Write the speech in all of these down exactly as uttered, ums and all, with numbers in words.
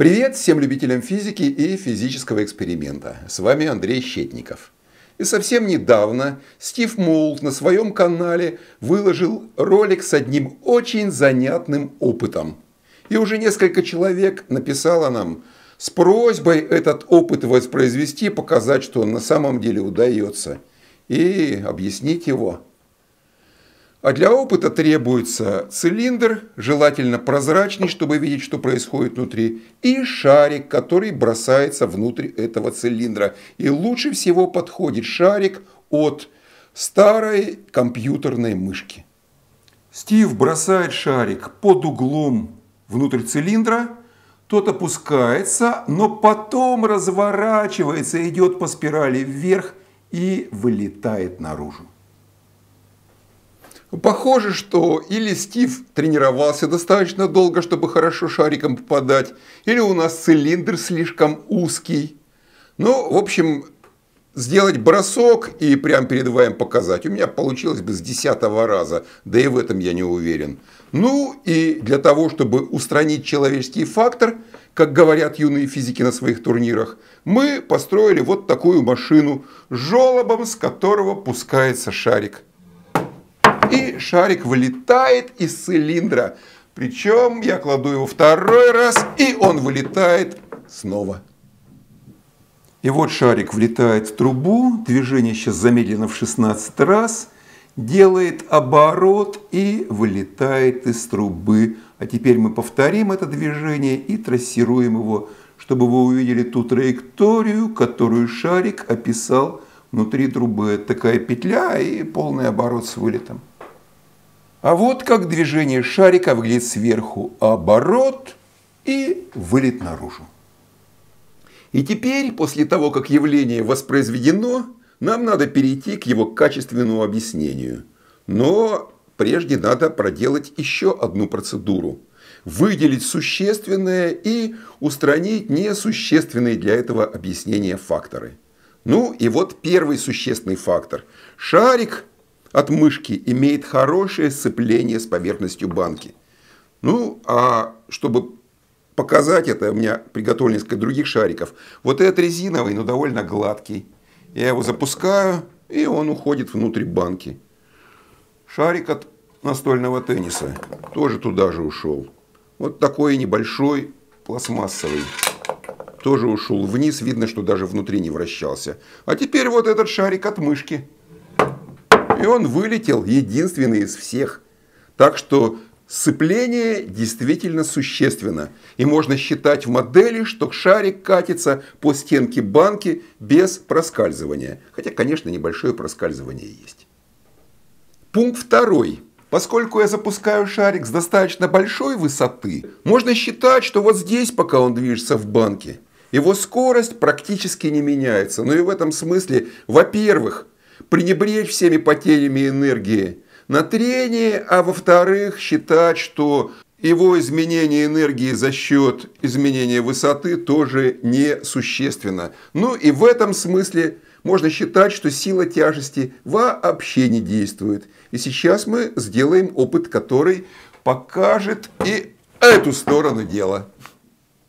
Привет всем любителям физики и физического эксперимента. С вами Андрей Щетников. И совсем недавно Стив Молд на своем канале выложил ролик с одним очень занятным опытом. И уже несколько человек написало нам с просьбой этот опыт воспроизвести, показать, что он на самом деле удается, и объяснить его. А для опыта требуется цилиндр, желательно прозрачный, чтобы видеть, что происходит внутри, и шарик, который бросается внутрь этого цилиндра. И лучше всего подходит шарик от старой компьютерной мышки. Стив бросает шарик под углом внутрь цилиндра, тот опускается, но потом разворачивается, идет по спирали вверх и вылетает наружу. Похоже, что или Стив тренировался достаточно долго, чтобы хорошо шариком попадать, или у нас цилиндр слишком узкий. Ну, в общем, сделать бросок и прямо перед вами показать у меня получилось бы с десятого раза, да и в этом я не уверен. Ну и для того, чтобы устранить человеческий фактор, как говорят юные физики на своих турнирах, мы построили вот такую машину с желобом, с которого пускается шарик. И шарик вылетает из цилиндра. Причем я кладу его второй раз, и он вылетает снова. И вот шарик влетает в трубу. Движение сейчас замедлено в шестнадцать раз. Делает оборот и вылетает из трубы. А теперь мы повторим это движение и трассируем его, чтобы вы увидели ту траекторию, которую шарик описал внутри трубы. Такая петля и полный оборот с вылетом. А вот как движение шарика выглядит сверху. Оборот и вылет наружу. И теперь, после того, как явление воспроизведено, нам надо перейти к его качественному объяснению. Но прежде надо проделать еще одну процедуру. Выделить существенное и устранить несущественные для этого объяснения факторы. Ну и вот первый существенный фактор. Шарик от мышки имеет хорошее сцепление с поверхностью банки. Ну, а чтобы показать это, у меня приготовлено несколько других шариков. Вот этот резиновый, но довольно гладкий. Я его запускаю, и он уходит внутрь банки. Шарик от настольного тенниса тоже туда же ушел. Вот такой небольшой, пластмассовый. Тоже ушел вниз, видно, что даже внутри не вращался. А теперь вот этот шарик от мышки. И он вылетел единственный из всех. Так что сцепление действительно существенно. И можно считать в модели, что шарик катится по стенке банки без проскальзывания. Хотя, конечно, небольшое проскальзывание есть. Пункт второй. Поскольку я запускаю шарик с достаточно большой высоты, можно считать, что вот здесь, пока он движется в банке, его скорость практически не меняется. Ну и в этом смысле, во-первых, пренебречь всеми потерями энергии на трение, а во-вторых, считать, что его изменение энергии за счет изменения высоты тоже несущественно. Ну и в этом смысле можно считать, что сила тяжести вообще не действует. И сейчас мы сделаем опыт, который покажет и эту сторону дела.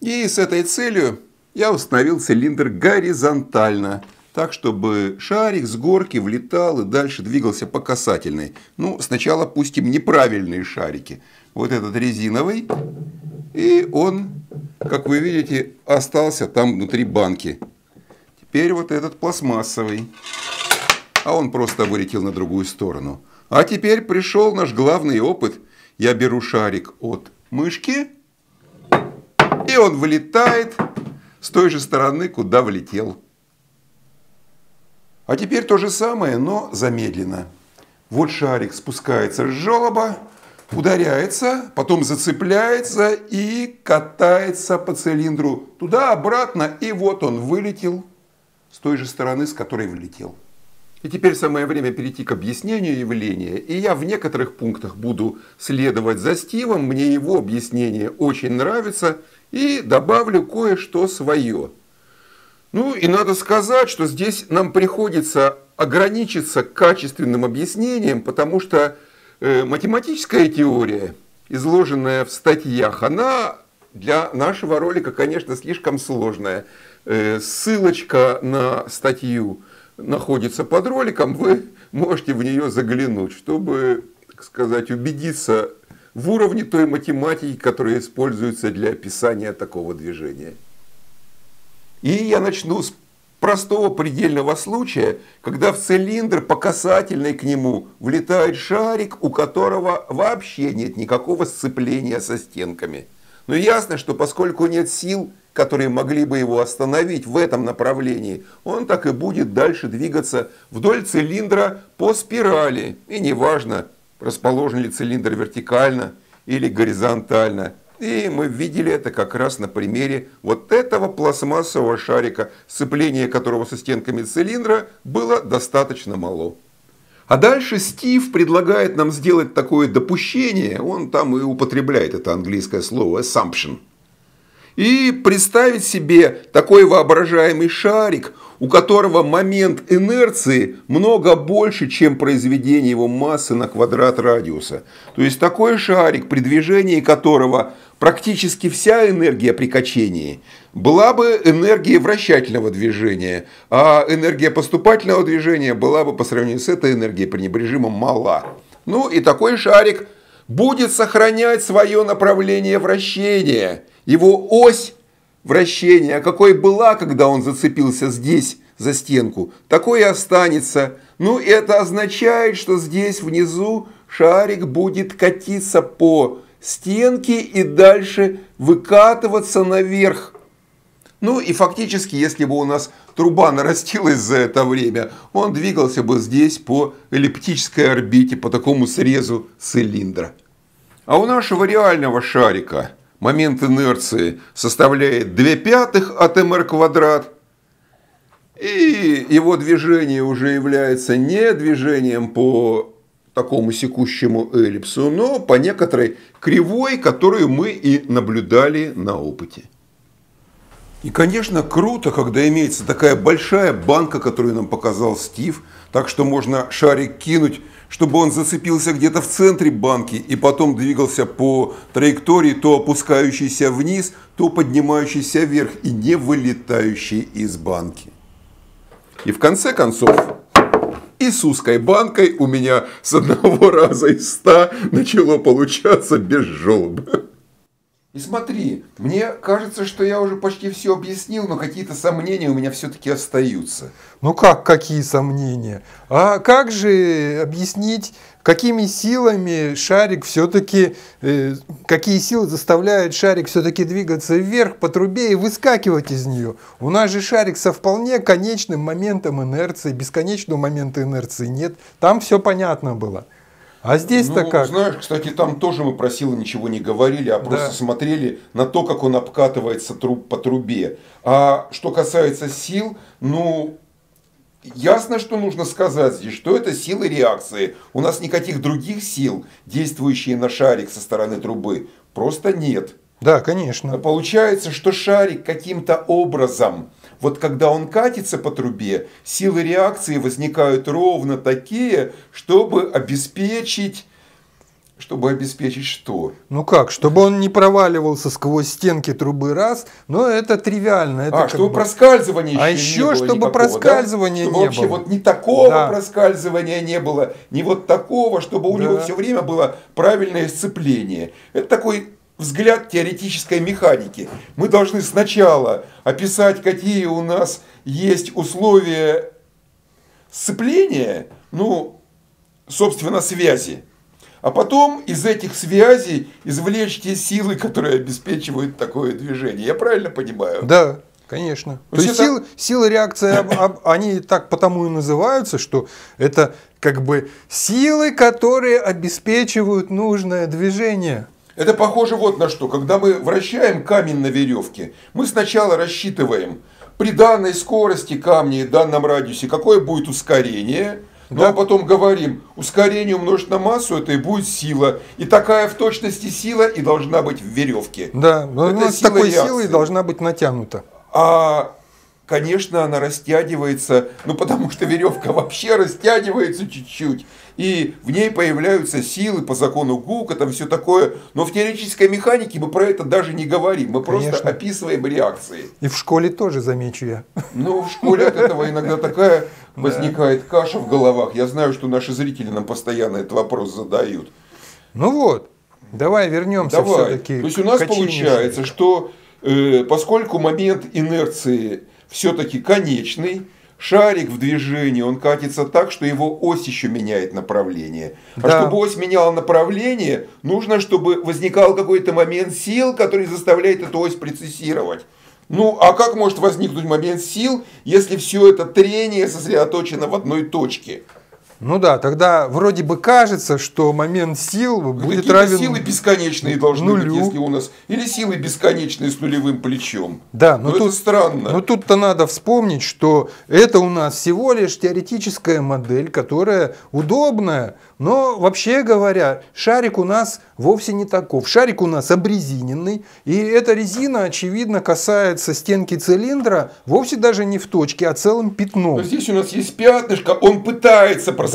И с этой целью я установил цилиндр горизонтально, так, чтобы шарик с горки влетал и дальше двигался по касательной. Ну, сначала пустим неправильные шарики. Вот этот резиновый, и он, как вы видите, остался там внутри банки. Теперь вот этот пластмассовый, а он просто вылетел на другую сторону. А теперь пришел наш главный опыт. Я беру шарик от мышки, и он вылетает с той же стороны, куда влетел. А теперь то же самое, но замедленно. Вот шарик спускается с желоба, ударяется, потом зацепляется и катается по цилиндру туда-обратно, и вот он вылетел с той же стороны, с которой влетел. И теперь самое время перейти к объяснению явления. И я в некоторых пунктах буду следовать за Стивом. Мне его объяснение очень нравится. И добавлю кое-что свое. Ну и надо сказать, что здесь нам приходится ограничиться качественным объяснением, потому что математическая теория, изложенная в статьях, она для нашего ролика, конечно, слишком сложная. Ссылочка на статью находится под роликом, вы можете в нее заглянуть, чтобы, так сказать, убедиться в уровне той математики, которая используется для описания такого движения. И я начну с простого предельного случая, когда в цилиндр по касательной к нему влетает шарик, у которого вообще нет никакого сцепления со стенками. Но ясно, что поскольку нет сил, которые могли бы его остановить в этом направлении, он так и будет дальше двигаться вдоль цилиндра по спирали. И неважно, расположен ли цилиндр вертикально или горизонтально. И мы видели это как раз на примере вот этого пластмассового шарика, сцепление которого со стенками цилиндра было достаточно мало. А дальше Стив предлагает нам сделать такое допущение, он там и употребляет это английское слово assumption, и представить себе такой воображаемый шарик, у которого момент инерции много больше, чем произведение его массы на квадрат радиуса. То есть такой шарик, при движении которого практически вся энергия при качении была бы энергией вращательного движения, а энергия поступательного движения была бы по сравнению с этой энергией пренебрежимо мала. Ну и такой шарик будет сохранять свое направление вращения, его ось вращения, какой была, когда он зацепился здесь за стенку, такой и останется. Ну, это означает, что здесь внизу шарик будет катиться по стенке и дальше выкатываться наверх. Ну и фактически, если бы у нас труба нарастилась за это время, он двигался бы здесь по эллиптической орбите, по такому срезу цилиндра. А у нашего реального шарика момент инерции составляет две пятых от МР квадрат, и его движение уже является не движением по такому секущему эллипсу, но по некоторой кривой, которую мы и наблюдали на опыте. И, конечно, круто, когда имеется такая большая банка, которую нам показал Стив, так что можно шарик кинуть, чтобы он зацепился где-то в центре банки и потом двигался по траектории, то опускающейся вниз, то поднимающейся вверх и не вылетающей из банки. И в конце концов, и с узкой банкой у меня с одного раза из ста начало получаться без желоба. И смотри, мне кажется, что я уже почти все объяснил, но какие-то сомнения у меня все-таки остаются. Ну как, какие сомнения? А как же объяснить, какими силами шарик все-таки, э, какие силы заставляют шарик все-таки двигаться вверх по трубе и выскакивать из нее? У нас же шарик со вполне конечным моментом инерции, бесконечного момента инерции нет, там все понятно было. А здесь-то ну, как? Знаешь, кстати, там тоже мы про силы ничего не говорили, а да. Просто смотрели на то, как он обкатывается труб по трубе. А что касается сил, ну, ясно, что нужно сказать здесь, что это силы реакции. У нас никаких других сил, действующих на шарик со стороны трубы, просто нет. Да, конечно. Получается, что шарик каким-то образом, вот когда он катится по трубе, силы реакции возникают ровно такие, чтобы обеспечить... Чтобы обеспечить что? Ну как, чтобы он не проваливался сквозь стенки трубы, раз, но это тривиально. Это а, чтобы бы... проскальзывание а еще, еще не было чтобы никакого, проскальзывания да? чтобы не вообще было. Вообще вот ни такого да. проскальзывания не было, ни вот такого, чтобы у да. него все время было правильное сцепление. Это такой... взгляд теоретической механики. Мы должны сначала описать, какие у нас есть условия сцепления, ну, собственно, связи. А потом из этих связей извлечь те силы, которые обеспечивают такое движение. Я правильно понимаю? Да, конечно. То, То есть это... силы, силы реакции, об, об, они так потому и называются, что это как бы силы, которые обеспечивают нужное движение. Это похоже вот на что. Когда мы вращаем камень на веревке, мы сначала рассчитываем при данной скорости камня и данном радиусе, какое будет ускорение. Да. Ну а потом говорим, ускорение умножить на массу, это и будет сила. И такая в точности сила и должна быть в веревке. Да, но сила такой реакции. Силой должна быть натянута. А конечно, она растягивается, ну потому что веревка вообще растягивается чуть-чуть, и в ней появляются силы по закону Гука, там все такое. Но в теоретической механике мы про это даже не говорим, мы конечно. Просто описываем реакции. И в школе тоже, замечу я. Ну, в школе от этого иногда такая возникает каша в головах. Я знаю, что наши зрители нам постоянно этот вопрос задают. Ну вот, давай вернемся все-таки. То есть у нас получается, что поскольку момент инерции все-таки конечный, шарик в движении, он катится так, что его ось еще меняет направление. Да. А чтобы ось меняла направление, нужно, чтобы возникал какой-то момент сил, который заставляет эту ось прецессировать. Ну, а как может возникнуть момент сил, если все это трение сосредоточено в одной точке? Ну да, тогда вроде бы кажется, что момент сил будет равен силы бесконечные должны нулю. Быть, если у нас... Или силы бесконечные с нулевым плечом. Да, но, но тут, это странно. Но тут-то надо вспомнить, что это у нас всего лишь теоретическая модель, которая удобная. Но вообще говоря, шарик у нас вовсе не таков. Шарик у нас обрезиненный. И эта резина, очевидно, касается стенки цилиндра вовсе даже не в точке, а целым пятном. Но здесь у нас есть пятнышко, он пытается проскользнуть, да.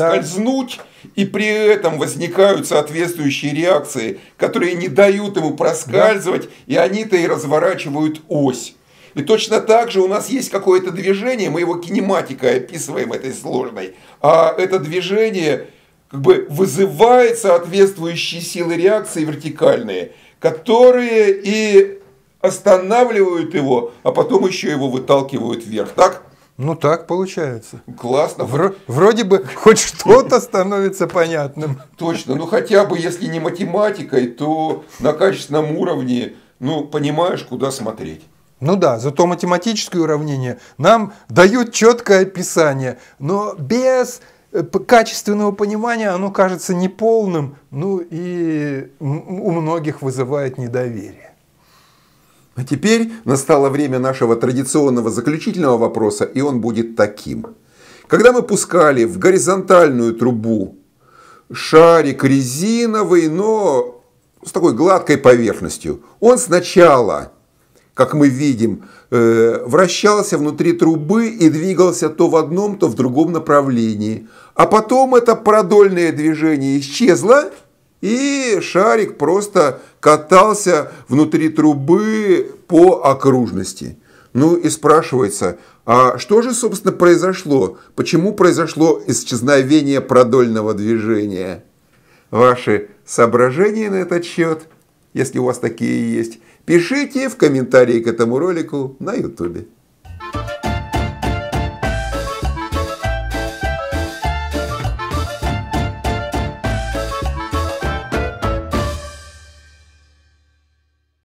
И при этом возникают соответствующие реакции, которые не дают ему проскальзывать, да. И они-то и разворачивают ось. И точно так же у нас есть какое-то движение, мы его кинематикой описываем этой сложной, а это движение как бы вызывает соответствующие силы реакции вертикальные, которые и останавливают его, а потом еще его выталкивают вверх, так? Ну так получается. Классно. Вро- вроде бы хоть что-то становится понятным. Точно. Ну хотя бы если не математикой, то на качественном уровне, ну понимаешь, куда смотреть. Ну да, зато математическое уравнение нам дают четкое описание, но без качественного понимания оно кажется неполным, ну и у многих вызывает недоверие. А теперь настало время нашего традиционного заключительного вопроса, и он будет таким. Когда мы пускали в горизонтальную трубу шарик резиновый, но с такой гладкой поверхностью, он сначала, как мы видим, вращался внутри трубы и двигался то в одном, то в другом направлении. А потом это продольное движение исчезло, и шарик просто катался внутри трубы по окружности. Ну и спрашивается, а что же, собственно, произошло? Почему произошло исчезновение продольного движения? Ваши соображения на этот счет, если у вас такие есть, пишите в комментарии к этому ролику на ютубе.